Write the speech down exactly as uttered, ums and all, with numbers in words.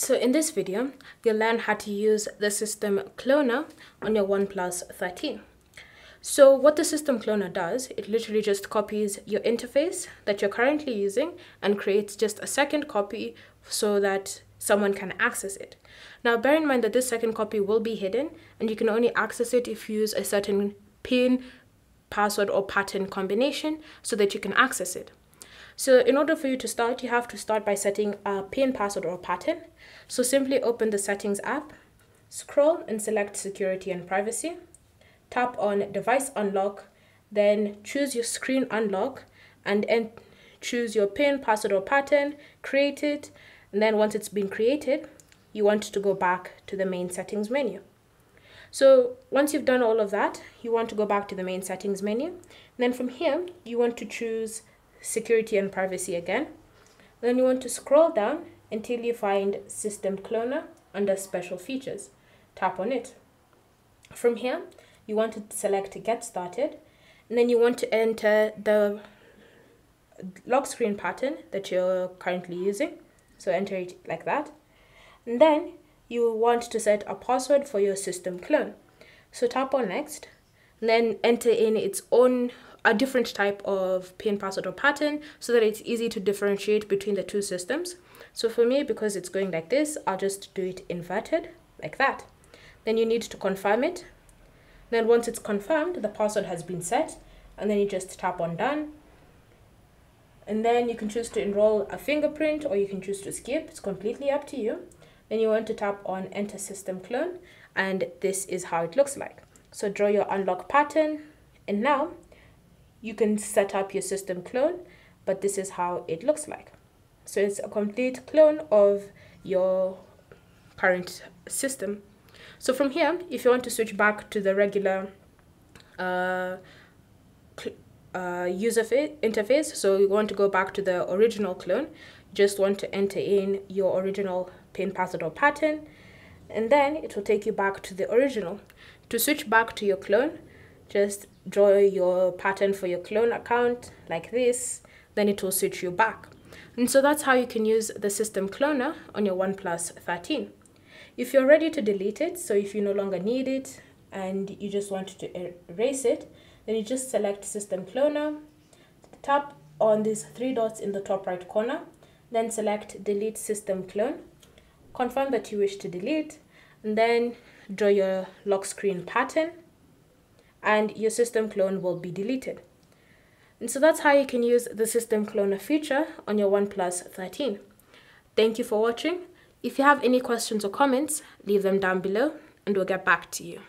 So in this video, you'll learn how to use the System Cloner on your OnePlus thirteen. So what the System Cloner does, it literally just copies your interface that you're currently using and creates just a second copy so that someone can access it. Now bear in mind that this second copy will be hidden and you can only access it if you use a certain PIN, password or pattern combination so that you can access it. So in order for you to start, you have to start by setting a PIN, password or pattern. So simply open the Settings app, scroll and select Security and Privacy, tap on Device Unlock, then choose your Screen Unlock and then choose your PIN, password or pattern, create it, and then once it's been created, you want to go back to the main settings menu. So once you've done all of that, you want to go back to the main settings menu. And then from here, you want to choose Security and Privacy again. Then you want to scroll down until you find System Cloner under Special Features. Tap on it. From here, you want to select Get Started. And then you want to enter the lock screen pattern that you're currently using. So enter it like that. And then you want to set a password for your System Clone. So tap on Next. And then enter in its own a different type of PIN, password or pattern so that it's easy to differentiate between the two systems. So for me, because it's going like this, I'll just do it inverted like that. Then you need to confirm it. Then once it's confirmed, the password has been set, and then you just tap on Done. And then you can choose to enroll a fingerprint or you can choose to skip. It's completely up to you. Then you want to tap on Enter System Clone, and this is how it looks like. So draw your unlock pattern, and now you can set up your System Clone, but this is how it looks like. So it's a complete clone of your current system. So from here, if you want to switch back to the regular uh, uh, user interface, so you want to go back to the original clone, you just want to enter in your original PIN, password or pattern, and then it will take you back to the original. To switch back to your clone, just draw your pattern for your clone account like this, then it will switch you back. And so that's how you can use the System Cloner on your OnePlus thirteen. If you're ready to delete it, so if you no longer need it and you just want to erase it, then you just select System Cloner, tap on these three dots in the top right corner, then select Delete System Clone, confirm that you wish to delete, and then draw your lock screen pattern, and your System Clone will be deleted. And so that's how you can use the System Cloner feature on your OnePlus thirteen. Thank you for watching. If you have any questions or comments, leave them down below and we'll get back to you.